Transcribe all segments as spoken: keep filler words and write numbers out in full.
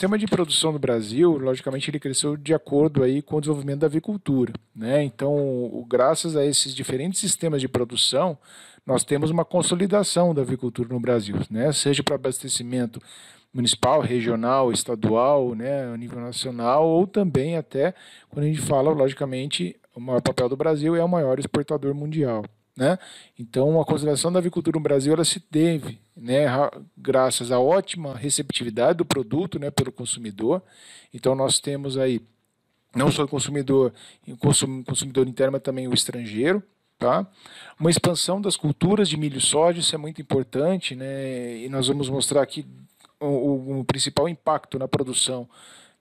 sistema de produção do Brasil, logicamente, ele cresceu de acordo aí com o desenvolvimento da avicultura, né? Então, graças a esses diferentes sistemas de produção, nós temos uma consolidação da avicultura no Brasil, né? Seja para abastecimento municipal, regional, estadual, né, a nível nacional, ou também até quando a gente fala, logicamente, o maior papel do Brasil é o maior exportador mundial, né? Então, a consolidação da avicultura no Brasil ela se teve, né, graças à ótima receptividade do produto, né, pelo consumidor. Então, nós temos aí não só o consumidor, o consumidor interno, mas também o estrangeiro. Tá? Uma expansão das culturas de milho e soja, isso é muito importante, né? E nós vamos mostrar aqui o, o principal impacto na produção,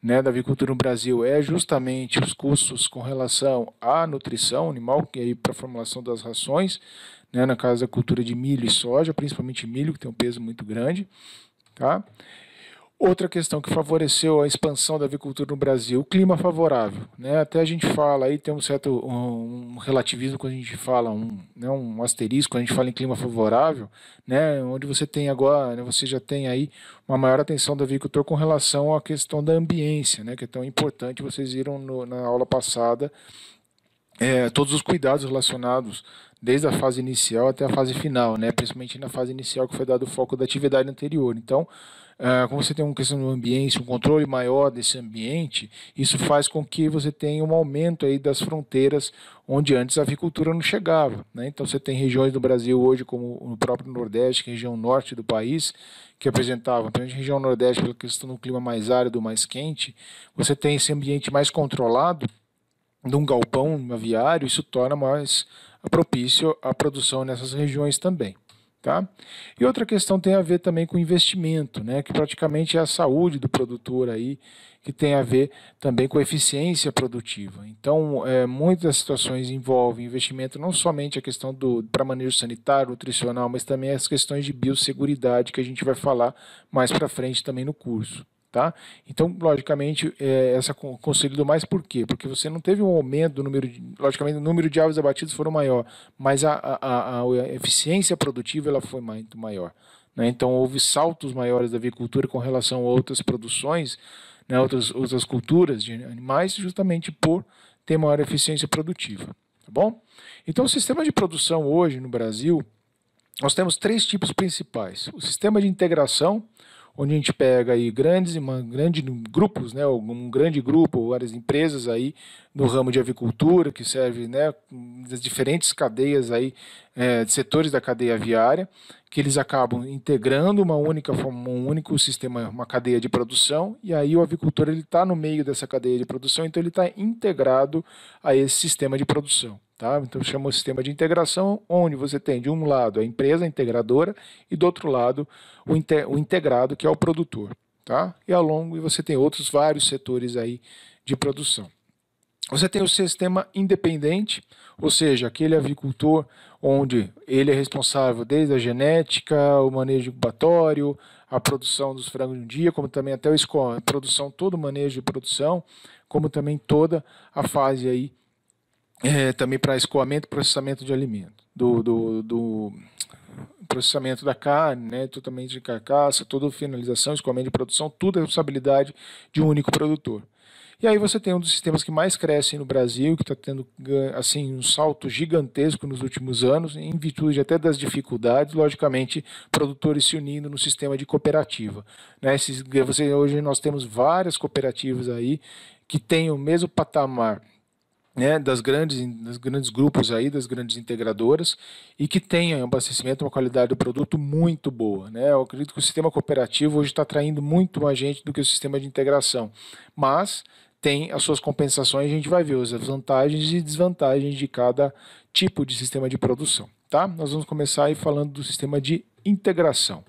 né, da avicultura no Brasil é justamente os custos com relação à nutrição animal, que é para a formulação das rações, né, na casa da cultura de milho e soja, principalmente milho, que tem um peso muito grande. Tá? Outra questão que favoreceu a expansão da avicultura no Brasil, o clima favorável, né? Até a gente fala, aí tem um certo um relativismo quando a gente fala, um, né, um asterisco, quando a gente fala em clima favorável, né? Onde você tem agora, né, você já tem aí uma maior atenção do avicultor com relação à questão da ambiência, né, que é tão importante, vocês viram no, na aula passada, é, todos os cuidados relacionados desde a fase inicial até a fase final, né? Principalmente na fase inicial que foi dado o foco da atividade anterior. Então, como você tem uma questão do ambiente, um controle maior desse ambiente, isso faz com que você tenha um aumento aí das fronteiras onde antes a avicultura não chegava, né? Então você tem regiões do Brasil hoje, como o próprio Nordeste, que é a região norte do país, que apresentava, principalmente a região Nordeste, pela questão do clima mais árido, mais quente, você tem esse ambiente mais controlado, de um galpão, um aviário, isso torna mais propício a produção nessas regiões também. Tá? E outra questão tem a ver também com investimento, né, que praticamente é a saúde do produtor aí, que tem a ver também com eficiência produtiva. Então, é, muitas situações envolvem investimento, não somente a questão do para manejo sanitário, nutricional, mas também as questões de biosseguridade, que a gente vai falar mais para frente também no curso. Tá? Então, logicamente, é, essa consolidou mais por quê? Porque você não teve um aumento do número, de, logicamente, o número de aves abatidas foram maior, mas a, a, a, a eficiência produtiva ela foi muito maior, né? Então, houve saltos maiores da avicultura com relação a outras produções, né, outras, outras culturas de animais, justamente por ter maior eficiência produtiva. Tá bom? Então, o sistema de produção hoje no Brasil, nós temos três tipos principais. O sistema de integração, onde a gente pega aí grandes uma, grande, grupos, né, um grande grupo, várias empresas aí no ramo de avicultura, que serve, né, das diferentes cadeias, aí, é, de setores da cadeia aviária, que eles acabam integrando uma única, um único sistema, uma cadeia de produção, e aí o avicultor está no meio dessa cadeia de produção, então ele está integrado a esse sistema de produção. Tá? Então, chama o sistema de integração, onde você tem, de um lado, a empresa integradora e, do outro lado, o, inte o integrado, que é o produtor. Tá? E, ao longo, você tem outros vários setores aí de produção. Você tem o sistema independente, ou seja, aquele avicultor onde ele é responsável desde a genética, o manejo incubatório, a produção dos frangos de um dia, como também até a produção, todo o manejo de produção, como também toda a fase aí, É, também para escoamento e processamento de alimento, do, do, do processamento da carne, né, totalmente de carcaça, toda finalização, escoamento de produção, tudo é responsabilidade de um único produtor. E aí você tem um dos sistemas que mais crescem no Brasil, que está tendo assim, um salto gigantesco nos últimos anos, em virtude até das dificuldades, logicamente, produtores se unindo no sistema de cooperativa, né? Esses, você, hoje nós temos várias cooperativas aí que têm o mesmo patamar, né, das grandes, das grandes grupos aí, das grandes integradoras, e que tenha um abastecimento, uma qualidade do produto muito boa, né? Eu acredito que o sistema cooperativo hoje está atraindo muito mais gente do que o sistema de integração, mas tem as suas compensações, a gente vai ver as vantagens e desvantagens de cada tipo de sistema de produção, tá? Nós vamos começar aí falando do sistema de integração,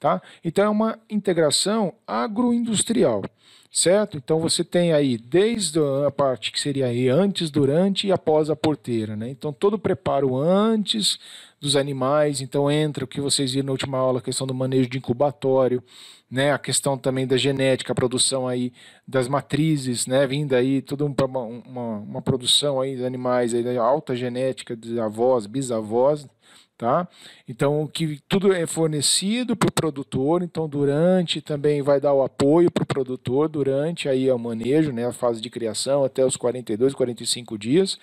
tá? Então é uma integração agroindustrial, certo? Então você tem aí desde a parte que seria aí antes, durante e após a porteira, né? Então todo o preparo antes dos animais, então entra o que vocês viram na última aula, a questão do manejo de incubatório, né? A questão também da genética, a produção aí das matrizes, né? Vindo aí toda uma, uma, uma produção aí de animais aí da alta genética de avós, bisavós, Tá? Então, que tudo é fornecido para o produtor, então durante também vai dar o apoio para o produtor durante aí o manejo, né, a fase de criação até os quarenta e dois, quarenta e cinco dias,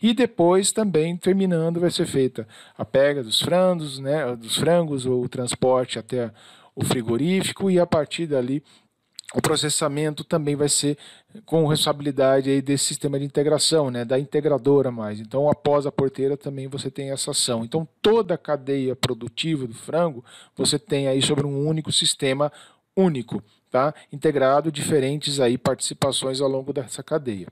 e depois também terminando vai ser feita a pega dos frangos, né, dos frangos, o transporte até o frigorífico e a partir dali o processamento também vai ser com responsabilidade aí desse sistema de integração, né, da integradora mais. Então, após a porteira também você tem essa ação. Então, toda a cadeia produtiva do frango, você tem aí sobre um único sistema único, tá? Integrado diferentes aí participações ao longo dessa cadeia.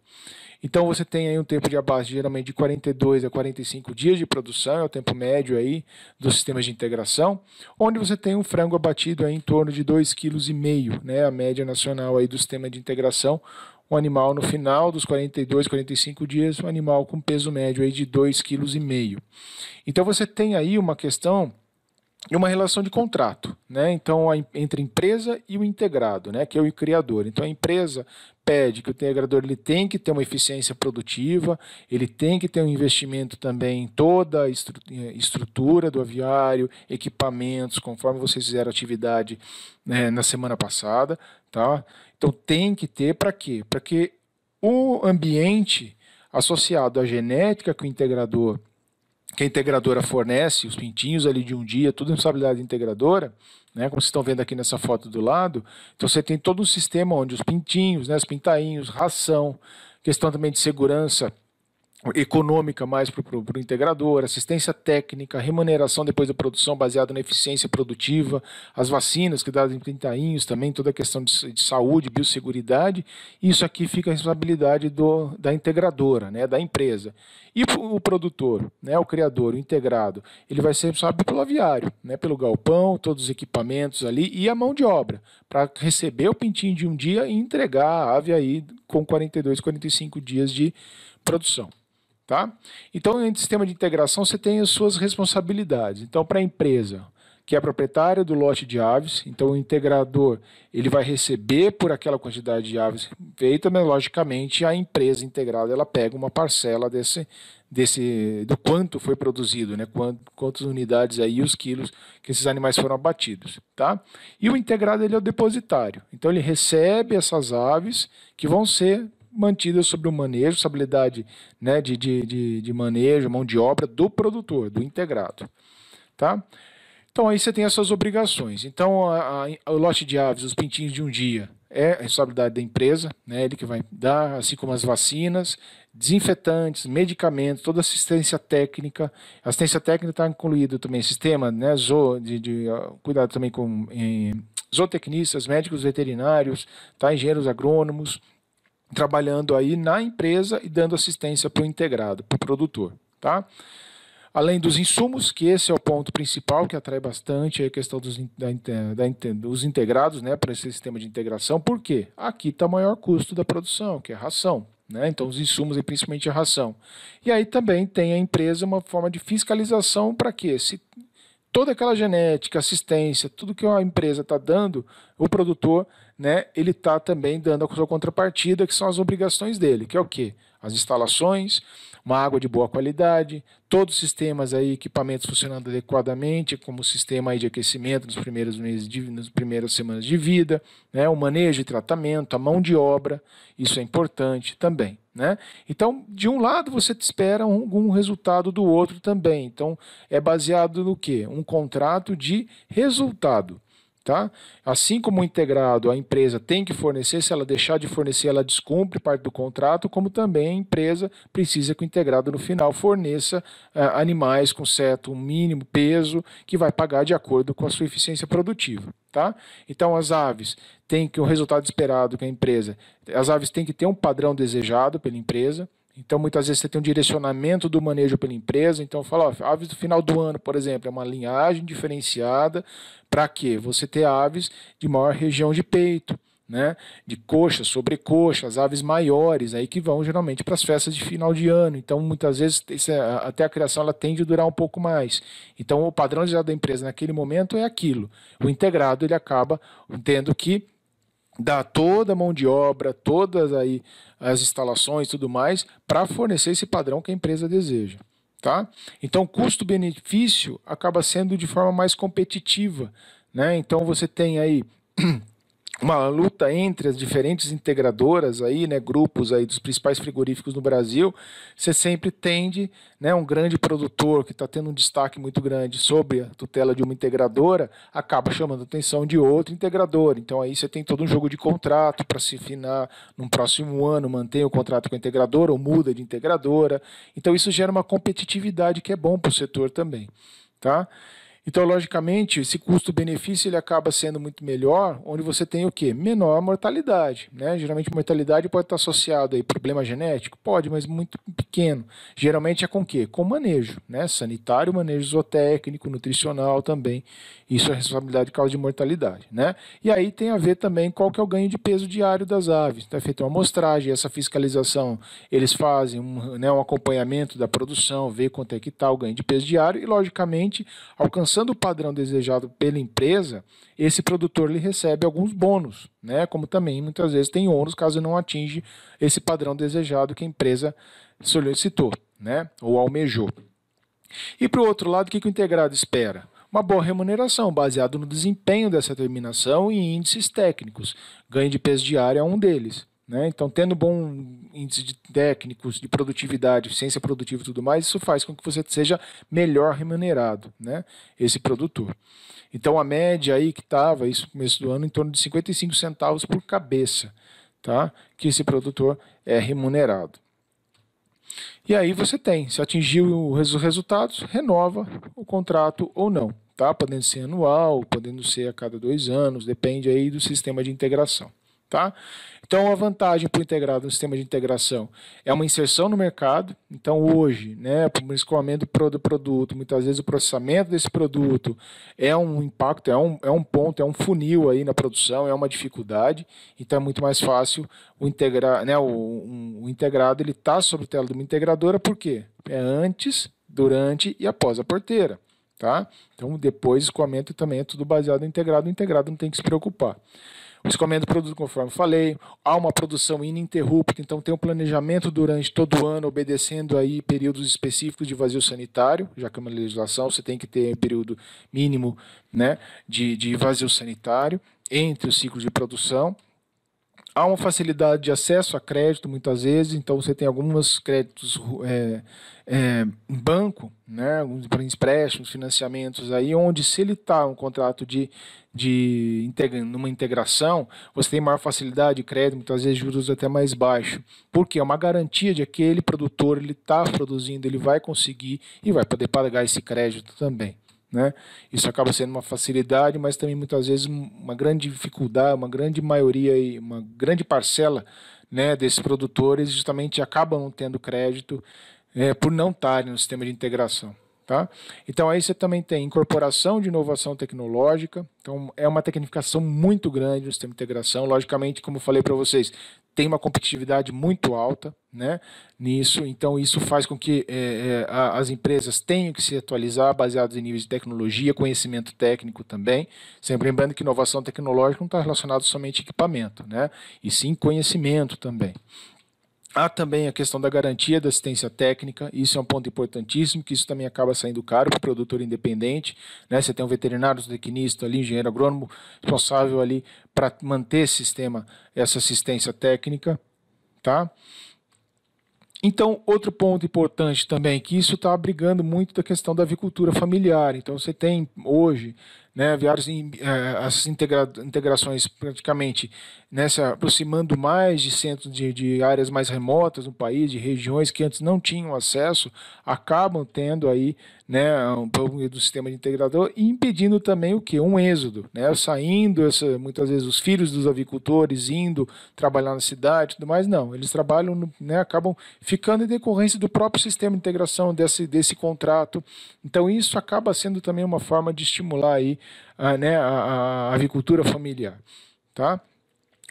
Então, você tem aí um tempo de abate geralmente de quarenta e dois a quarenta e cinco dias de produção, é o tempo médio aí dos sistemas de integração, onde você tem um frango abatido aí em torno de dois vírgula cinco quilos, né, a média nacional aí do sistema de integração. Um animal no final dos quarenta e dois, quarenta e cinco dias, um animal com peso médio aí de dois vírgula cinco quilos. Então, você tem aí uma questão e uma relação de contrato, né? Então, a, entre a empresa e o integrado, né, que é o criador. Então, a empresa pede que o integrador ele tem que ter uma eficiência produtiva, ele tem que ter um investimento também em toda a estru estrutura do aviário, equipamentos, conforme vocês fizeram atividade, né, na semana passada. Tá? Então, tem que ter para quê? Para que o ambiente associado à genética que o integrador que a integradora fornece, os pintinhos ali de um dia, tudo em responsabilidade integradora, né, como vocês estão vendo aqui nessa foto do lado. Então você tem todo um sistema onde os pintinhos, né, os pintainhos, ração, questão também de segurança econômica mais para o integrador, assistência técnica, remuneração depois da produção baseada na eficiência produtiva, as vacinas que dão em pintainhos também, toda a questão de, de saúde, biosseguridade, isso aqui fica a responsabilidade do, da integradora, né, da empresa. E o, o produtor, né, o criador, o integrado, ele vai ser responsável pelo aviário, né, pelo galpão, todos os equipamentos ali e a mão de obra, para receber o pintinho de um dia e entregar a ave aí com quarenta e dois, quarenta e cinco dias de produção. Tá? Então, no sistema de integração, você tem as suas responsabilidades. Então, para a empresa, que é proprietária do lote de aves, então o integrador ele vai receber por aquela quantidade de aves feita, mas logicamente a empresa integrada ela pega uma parcela desse, desse, do quanto foi produzido, né? Quanto, quantas unidades aí, os quilos que esses animais foram abatidos. Tá? E o integrado ele é o depositário, então ele recebe essas aves que vão ser mantidas sobre o manejo, estabilidade, né, de, de, de manejo, mão de obra do produtor, do integrado. Tá? Então aí você tem essas obrigações. Então a, a, o lote de aves, os pintinhos de um dia, é a responsabilidade da empresa, né, ele que vai dar, assim como as vacinas, desinfetantes, medicamentos, toda assistência técnica. A assistência técnica está incluído também sistema, né, zo, de, de, cuidado também com em, zootecnistas, médicos veterinários, tá, engenheiros agrônomos, trabalhando aí na empresa e dando assistência para o integrado, para o produtor. Tá? Além dos insumos, que esse é o ponto principal, que atrai bastante a questão dos, da, da, dos integrados, né, para esse sistema de integração. Por quê? Aqui está o maior custo da produção, que é a ração. Né? Então, os insumos e principalmente a ração. E aí também tem a empresa uma forma de fiscalização para que se toda aquela genética, assistência, tudo que a empresa está dando, o produtor, né, ele está também dando a sua contrapartida, que são as obrigações dele, que é o quê? As instalações, uma água de boa qualidade, todos os sistemas aí, equipamentos funcionando adequadamente, como o sistema aí de aquecimento nos primeiros meses, de, nas primeiras semanas de vida, né, o manejo e tratamento, a mão de obra, isso é importante também. Né? Então, de um lado você te espera algum resultado do outro também. Então, é baseado no quê? Um contrato de resultado. Tá? Assim como o integrado, a empresa tem que fornecer, se ela deixar de fornecer, ela descumpre parte do contrato, como também a empresa precisa que o integrado no final forneça ah, animais com certo mínimo peso que vai pagar de acordo com a sua eficiência produtiva. Tá? Então as aves têm que o resultado esperado que a empresa, as aves têm que ter um padrão desejado pela empresa. Então, muitas vezes você tem um direcionamento do manejo pela empresa. Então, fala, ó, aves do final do ano, por exemplo, é uma linhagem diferenciada para quê? Você ter aves de maior região de peito, né? De coxa, sobrecoxa, as aves maiores, aí que vão geralmente para as festas de final de ano. Então, muitas vezes, até a criação ela tende a durar um pouco mais. Então, o padrão já da empresa naquele momento é aquilo. O integrado ele acaba tendo que dá toda a mão de obra, todas aí as instalações e tudo mais, para fornecer esse padrão que a empresa deseja. Tá? Então, custo-benefício acaba sendo de forma mais competitiva, né? Então, você tem aí uma luta entre as diferentes integradoras, aí, né, grupos aí dos principais frigoríficos no Brasil. Você sempre tende, né, um grande produtor que está tendo um destaque muito grande sobre a tutela de uma integradora, acaba chamando a atenção de outra integradora. Então aí você tem todo um jogo de contrato para se afinar num próximo ano, mantém o contrato com a integradora ou muda de integradora. Então isso gera uma competitividade que é bom para o setor também. Tá? Então, logicamente, esse custo-benefício ele acaba sendo muito melhor, onde você tem o quê? Menor mortalidade, né? Geralmente, mortalidade pode estar associada a problema genético? Pode, mas muito pequeno. Geralmente é com o quê? Com manejo, né? Sanitário, manejo zootécnico, nutricional também. Isso é responsabilidade de causa de mortalidade, né? E aí tem a ver também qual que é o ganho de peso diário das aves. Então, é feita uma amostragem, essa fiscalização, eles fazem um, né, um acompanhamento da produção, ver quanto é que está o ganho de peso diário e, logicamente, alcançar Alcançando o padrão desejado pela empresa, esse produtor ele recebe alguns bônus, né? Como também muitas vezes tem ônus caso não atinge esse padrão desejado que a empresa solicitou, né? Ou almejou. E para o outro lado, o que o integrado espera? Uma boa remuneração, baseado no desempenho dessa terminação e índices técnicos. Ganho de peso diário é um deles. Né? Então, tendo bom índice de técnicos, de produtividade, eficiência produtiva e tudo mais, isso faz com que você seja melhor remunerado, né? Esse produtor. Então, a média aí que estava, isso no começo do ano, em torno de cinquenta e cinco centavos por cabeça, tá? Que esse produtor é remunerado. E aí você tem, se atingiu os resultados, renova o contrato ou não, tá? Podendo ser anual, podendo ser a cada dois anos, depende aí do sistema de integração. Tá? Então, a vantagem para o integrado no sistema de integração é uma inserção no mercado. Então, hoje, né, o escoamento do produto, muitas vezes o processamento desse produto é um impacto, é um, é um ponto, é um funil aí na produção, é uma dificuldade. Então, é muito mais fácil o, integra, né, o, um, o integrado ele tá sobre a tela de uma integradora, por quê? É antes, durante e após a porteira. Tá? Então, depois, escoamento também é tudo baseado no integrado. O integrado não tem que se preocupar. O escoamento do produto, conforme falei, há uma produção ininterrupta, então tem um planejamento durante todo o ano, obedecendo aí períodos específicos de vazio sanitário, já que é uma legislação, você tem que ter um período mínimo, né, de, de vazio sanitário entre os ciclos de produção. Há uma facilidade de acesso a crédito, muitas vezes, então você tem alguns créditos é, é, em banco, né, alguns empréstimos, financiamentos, aí, onde se ele está um contrato de, de integra, numa integração, você tem maior facilidade de crédito, muitas vezes juros até mais baixo, porque é uma garantia de que aquele produtor ele está produzindo, ele vai conseguir e vai poder pagar esse crédito também. Né? Isso acaba sendo uma facilidade, mas também muitas vezes uma grande dificuldade, uma grande maioria, e uma grande parcela, né, desses produtores justamente acabam não tendo crédito é, por não estarem no sistema de integração. Tá? Então aí você também tem incorporação de inovação tecnológica, então é uma tecnificação muito grande no sistema de integração, logicamente, como eu falei para vocês, tem uma competitividade muito alta, né, nisso, então isso faz com que é, é, as empresas tenham que se atualizar baseadas em níveis de tecnologia, conhecimento técnico também, sempre lembrando que inovação tecnológica não está relacionada somente a equipamento, né, e sim conhecimento também. Há também a questão da garantia da assistência técnica, isso é um ponto importantíssimo, que isso também acaba saindo caro para o produtor independente, né? Você tem um veterinário, um tecnista, ali, engenheiro agrônomo, responsável ali para manter esse sistema, essa assistência técnica, tá? Então, outro ponto importante também, que isso está abrigando muito da questão da avicultura familiar. Então, você tem hoje, né, várias as integra, integrações praticamente nessa, aproximando mais de centros de, de áreas mais remotas no país, de regiões que antes não tinham acesso, acabam tendo aí, né, um pouco do sistema de integrador e impedindo também o que? Um êxodo, né, saindo essa, muitas vezes os filhos dos avicultores indo trabalhar na cidade, tudo mais, não, eles trabalham, no, né, acabam ficando em decorrência do próprio sistema de integração desse, desse contrato. Então isso acaba sendo também uma forma de estimular aí a, né, a, a avicultura familiar, tá?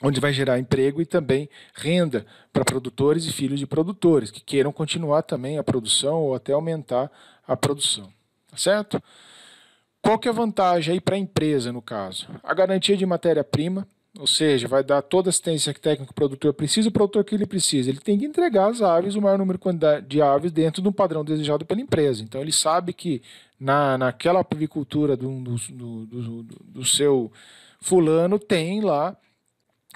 Onde vai gerar emprego e também renda para produtores e filhos de produtores que queiram continuar também a produção ou até aumentar a produção, tá certo? Qual que é a vantagem aí para a empresa no caso? A garantia de matéria-prima, Ou seja, vai dar toda a assistência técnica que o produtor precisa, o produtor que ele precisa. Ele tem que entregar as aves, o maior número de aves dentro do padrão desejado pela empresa. Então ele sabe que na, naquela avicultura do, do, do, do, do seu fulano tem lá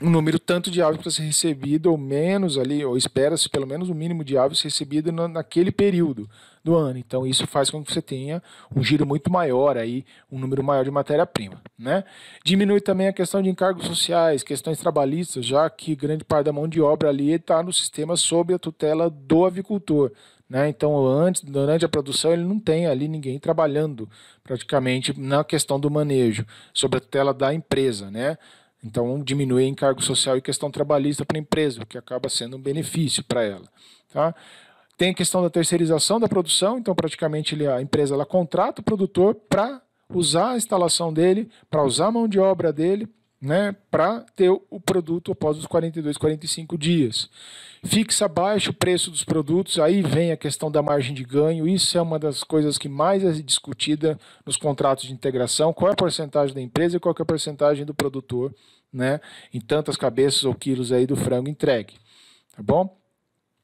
um número tanto de aves para ser recebido, ou menos ali, ou espera-se pelo menos o um mínimo de aves recebido na, naquele período do ano. Então isso faz com que você tenha um giro muito maior, aí, um número maior de matéria-prima, né? Diminui também a questão de encargos sociais, questões trabalhistas, já que grande parte da mão de obra ali está no sistema sob a tutela do avicultor, né? Então antes, durante a produção ele não tem ali ninguém trabalhando praticamente na questão do manejo, sob a tutela da empresa, né? Então, diminui encargo social e questão trabalhista para a empresa, o que acaba sendo um benefício para ela, tá? Tem a questão da terceirização da produção, então praticamente a empresa ela contrata o produtor para usar a instalação dele, para usar a mão de obra dele, né, para ter o produto após os quarenta e dois, quarenta e cinco dias. Fixa baixo o preço dos produtos, aí vem a questão da margem de ganho, isso é uma das coisas que mais é discutida nos contratos de integração, qual é a porcentagem da empresa e qual é a porcentagem do produtor, né, em tantas cabeças ou quilos aí do frango entregue, tá bom?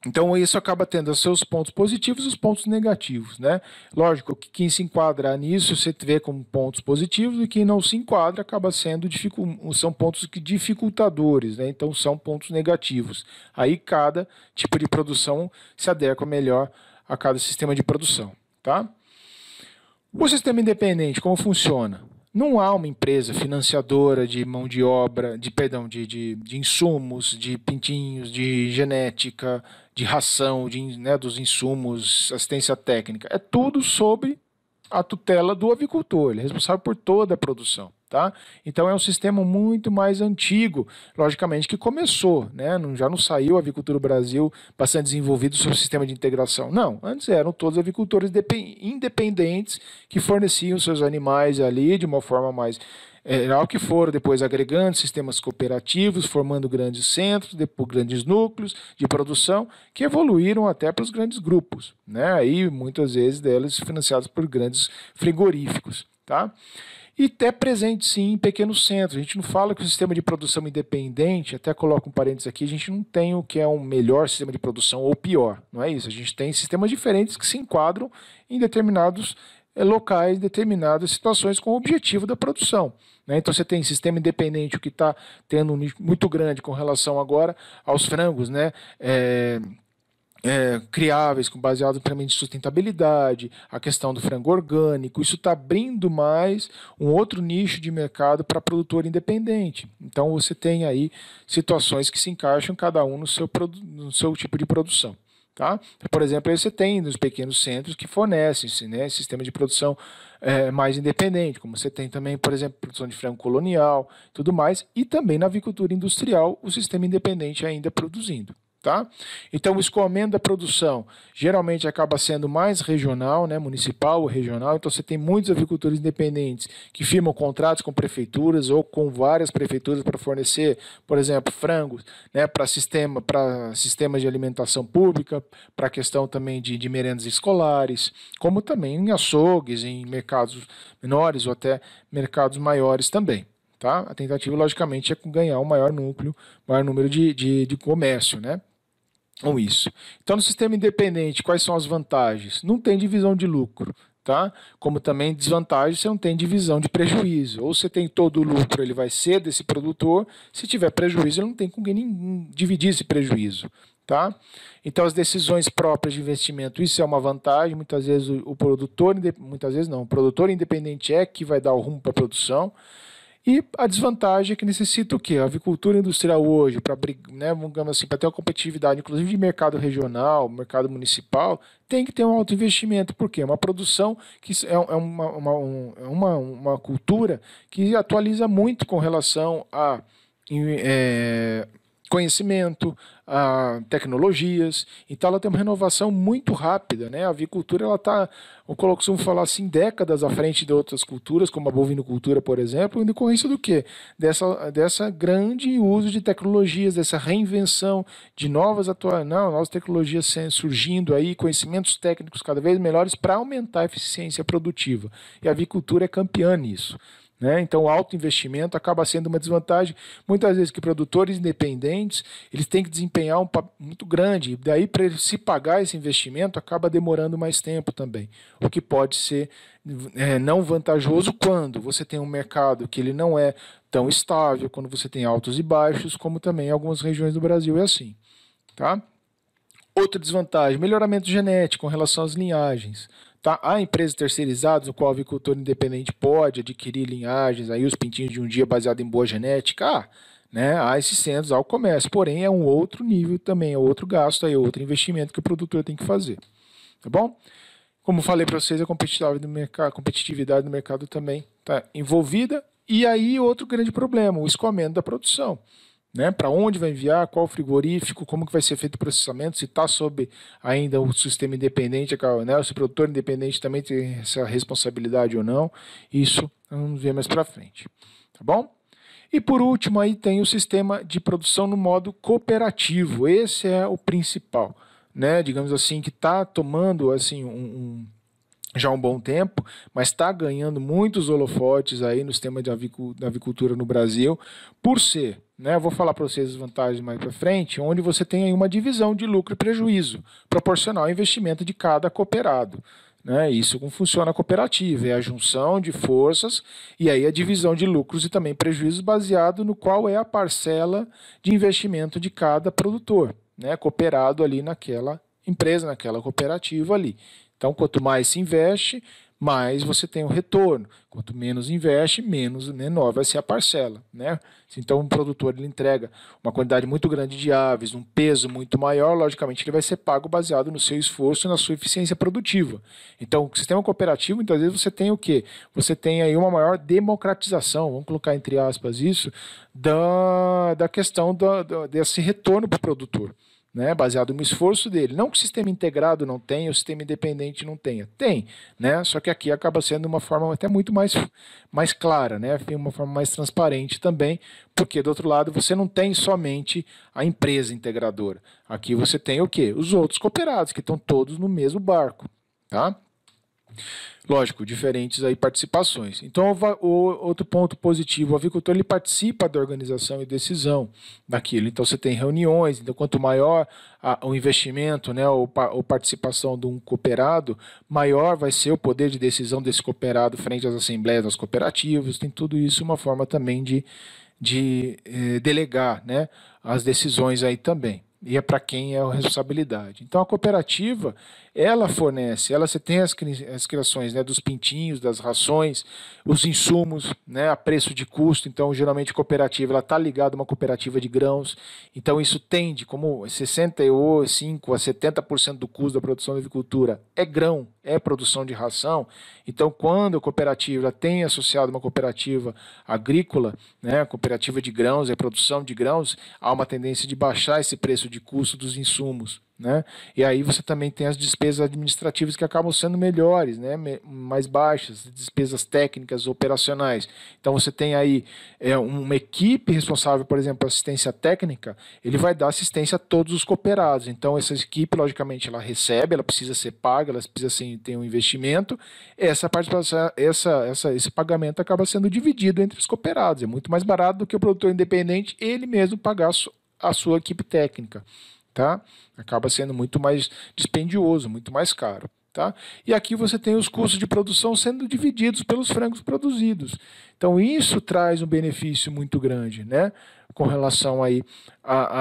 Então isso acaba tendo os seus pontos positivos e os pontos negativos, né? Lógico que quem se enquadra nisso você vê como pontos positivos e quem não se enquadra acaba sendo são pontos dificultadores, né? Então são pontos negativos. Aí cada tipo de produção se adequa melhor a cada sistema de produção, tá? O sistema independente, como funciona? Não há uma empresa financiadora de mão de obra, de perdão, de, de, de insumos, de pintinhos, de genética, de ração, de, né, dos insumos, assistência técnica. É tudo sobre a tutela do avicultor, ele é responsável por toda a produção, tá? Então é um sistema muito mais antigo, logicamente que começou, né? Não, já não saiu a avicultura do Brasil bastante desenvolvido sobre o sistema de integração. Não, antes eram todos avicultores independentes que forneciam seus animais ali de uma forma mais geral, que foram depois agregando sistemas cooperativos, formando grandes centros, depois grandes núcleos de produção, que evoluíram até para os grandes grupos, né? Aí muitas vezes delas financiados por grandes frigoríficos, tá? E até presente, sim, em pequenos centros. A gente não fala que o sistema de produção independente, até coloco um parênteses aqui, a gente não tem o que é um melhor sistema de produção ou pior, não é isso. A gente tem sistemas diferentes que se enquadram em determinados locais, determinadas situações com o objetivo da produção, né? Então você tem sistema independente, o que está tendo um nicho muito grande com relação agora aos frangos, né? É... É, criáveis, com baseado principalmente em sustentabilidade, a questão do frango orgânico, isso está abrindo mais um outro nicho de mercado para produtor independente. Então você tem aí situações que se encaixam cada um no seu, no seu tipo de produção, tá? Por exemplo, aí você tem nos pequenos centros que fornecem, né, sistema de produção é, mais independente, como você tem também, por exemplo, produção de frango colonial, tudo mais, e também na avicultura industrial o sistema independente ainda produzindo, tá? Então o escoamento da produção geralmente acaba sendo mais regional, né, municipal ou regional, então você tem muitos avicultores independentes que firmam contratos com prefeituras ou com várias prefeituras para fornecer, por exemplo, frangos, né, para sistema, para sistemas de alimentação pública, para a questão também de, de merendas escolares, como também em açougues, em mercados menores ou até mercados maiores também, tá? A tentativa, logicamente, é ganhar um maior núcleo, maior número de, de, de comércio, né? Ou isso. Então, no sistema independente, quais são as vantagens? Não tem divisão de lucro, tá? Como também desvantagem, você não tem divisão de prejuízo. Ou você tem todo o lucro, ele vai ser desse produtor. Se tiver prejuízo, ele não tem com quem nenhum dividir esse prejuízo, tá? Então, as decisões próprias de investimento, isso é uma vantagem. Muitas vezes o, o produtor, muitas vezes não, o produtor independente é que vai dar o rumo para a produção. E a desvantagem é que necessita o quê? A avicultura industrial hoje, para, né, assim, ter uma competitividade, inclusive de mercado regional, mercado municipal, tem que ter um alto investimento. Por quê? Uma produção que é uma, uma, uma, uma cultura que atualiza muito com relação a é, conhecimento, a tecnologias. Então ela tem uma renovação muito rápida, né? A avicultura, ela está, eu costumo falar assim, décadas à frente de outras culturas, como a bovinocultura, por exemplo, em decorrência do quê? Dessa, dessa grande uso de tecnologias, dessa reinvenção de novas, atua... Não, novas tecnologias surgindo aí, conhecimentos técnicos cada vez melhores para aumentar a eficiência produtiva. E a avicultura é campeã nisso, Né? Então, o alto investimento acaba sendo uma desvantagem, muitas vezes, que produtores independentes eles têm que desempenhar um papel muito grande, e daí para se pagar esse investimento acaba demorando mais tempo também, o que pode ser é, não vantajoso quando você tem um mercado que ele não é tão estável, quando você tem altos e baixos, como também em algumas regiões do Brasil é assim. Tá? Outra desvantagem, melhoramento genético em relação às linhagens. Tá? Há empresas terceirizadas no qual o avicultor independente pode adquirir linhagens, aí os pintinhos de um dia baseado em boa genética, ah, né? Há esses centros, há o comércio, porém é um outro nível também, é outro gasto, é outro investimento que o produtor tem que fazer. Tá bom? Como falei para vocês, a competitividade do mercado, a competitividade do mercado também está envolvida, e aí outro grande problema, o escoamento da produção. Né, para onde vai enviar, qual frigorífico, como que vai ser feito o processamento, se está sob ainda o sistema independente, né, se o produtor independente também tem essa responsabilidade ou não, isso vamos ver mais para frente, tá bom? E por último aí tem o sistema de produção no modo cooperativo, esse é o principal, né, digamos assim, que está tomando assim, um, um já há um bom tempo, mas está ganhando muitos holofotes aí no sistema de avicultura no Brasil, por ser, né, eu vou falar para vocês as vantagens mais para frente, onde você tem aí uma divisão de lucro e prejuízo, proporcional ao investimento de cada cooperado. Né, isso como funciona a cooperativa, é a junção de forças e aí a divisão de lucros e também prejuízos baseado no qual é a parcela de investimento de cada produtor, né, cooperado ali naquela empresa, naquela cooperativa ali. Então, quanto mais se investe, mais você tem o retorno. Quanto menos investe, menos menor vai ser a parcela. Né? Então, um produtor ele entrega uma quantidade muito grande de aves, um peso muito maior, logicamente ele vai ser pago baseado no seu esforço e na sua eficiência produtiva. Então, o sistema cooperativo, muitas vezes você tem o quê? Você tem aí uma maior democratização, vamos colocar entre aspas isso, da, da questão da, da, desse retorno para o produtor. Né, baseado no esforço dele, não que o sistema integrado não tenha, o sistema independente não tenha, tem, né, só que aqui acaba sendo uma forma até muito mais, mais clara, né, uma forma mais transparente também, porque do outro lado você não tem somente a empresa integradora, aqui você tem o quê? Os outros cooperados, que estão todos no mesmo barco, tá? Lógico, diferentes aí participações. Então, o outro ponto positivo, o avicultor ele participa da organização e decisão daquilo. Então, você tem reuniões, então quanto maior a, o investimento, né, ou, pa, ou participação de um cooperado, maior vai ser o poder de decisão desse cooperado frente às assembleias, das cooperativas, tem tudo isso uma forma também de, de eh, delegar, né, as decisões aí também. E é para quem é a responsabilidade. Então, a cooperativa, ela fornece, ela você tem as, cri, as criações, né, dos pintinhos, das rações, os insumos, né, a preço de custo. Então, geralmente, a cooperativa está ligada a uma cooperativa de grãos. Então, isso tende, como sessenta e cinco por cento a setenta por cento do custo da produção da avicultura é grão, é produção de ração. Então, quando a cooperativa tem associado uma cooperativa agrícola, né, cooperativa de grãos, é produção de grãos, há uma tendência de baixar esse preço de custo dos insumos, né? E aí você também tem as despesas administrativas que acabam sendo melhores, né? Mais baixas, despesas técnicas, operacionais. Então você tem aí é, uma equipe responsável, por exemplo, assistência técnica, ele vai dar assistência a todos os cooperados. Então essa equipe, logicamente, ela recebe, ela precisa ser paga, ela precisa assim, ter um investimento. Essa participação, essa, essa, esse pagamento acaba sendo dividido entre os cooperados. É muito mais barato do que o produtor independente ele mesmo pagar a sua equipe técnica, tá? Acaba sendo muito mais dispendioso, muito mais caro, tá? E aqui você tem os custos de produção sendo divididos pelos frangos produzidos. Então isso traz um benefício muito grande, né? Com relação aí a,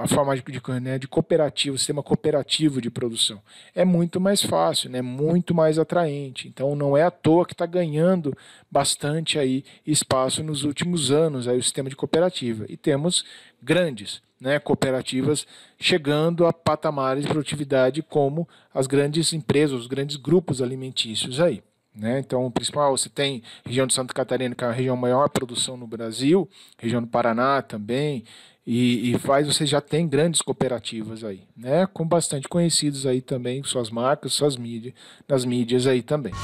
a, a forma de, de, né, de cooperativo, sistema cooperativo de produção. É muito mais fácil, né, muito mais atraente. Então não é à toa que está ganhando bastante aí espaço nos últimos anos aí, o sistema de cooperativa. E temos grandes, né, cooperativas chegando a patamares de produtividade como as grandes empresas, os grandes grupos alimentícios aí. Né? Então, o principal, você tem região de Santa Catarina, que é a região maior produção no Brasil, região do Paraná também, e, e faz, você já tem grandes cooperativas aí, né? Com bastante conhecidos aí também, suas marcas, suas mídias, nas mídias aí também.